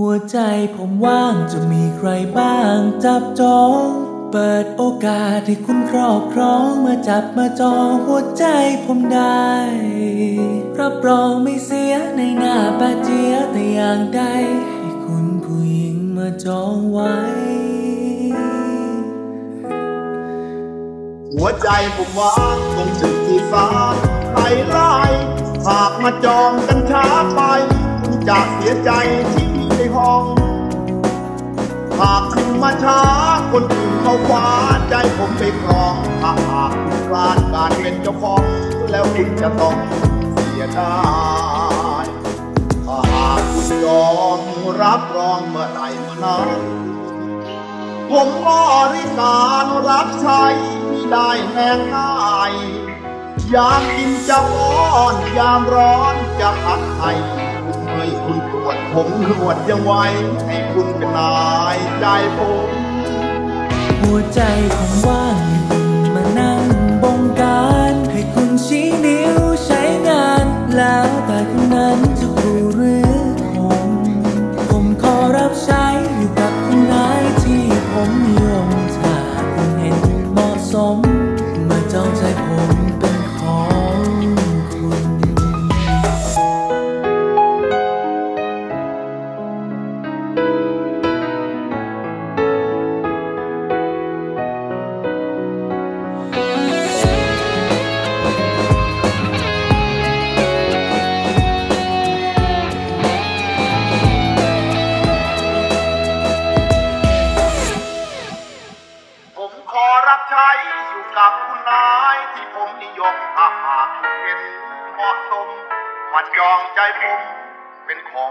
หัวใจผมว่างจะมีใครบ้างจับจองเปิดโอกาสให้คุณครอบครองมาจับมาจองหัวใจผมได้รับรองไม่เสียในหน้าปาเจียแต่อย่างใดให้คุณผู้หญิงมาจองไว้หัวใจผมว่างคงถึงที่ฟ้าไปไล่หากมาจองกันช้าไปคุณจะเสียใจที่ในห้องหากคุณมาช้าคนอื่นเขาคว้าใจผมไปครองถ้าหากคุณพลาดการเป็นเจ้าของแล้วคุณจะต้องเสียดายถ้าหากคุณยอมรับรองเมื่อใดเมื่อนั้นผมก็ริการรับใช้ไม่ได้แน่ง่ายยามกินจะอ้อนยามร้อนจะพักไทยให้คุณปวดผมหวดยังไว้ให้คุณเป็นนายใจผมหัวใจผมว่างให้คุณมานั่งบงการให้คุณชี้นิ้วใช้งานแล้วแต่คนนั้นจะกูหรือผมขอรับใช้อยู่กับคุณนายที่ผมยอมถ้าคุณเห็นเหมาะสมมาจองใจผมเป็นของคุณจองใจผมเป็นของ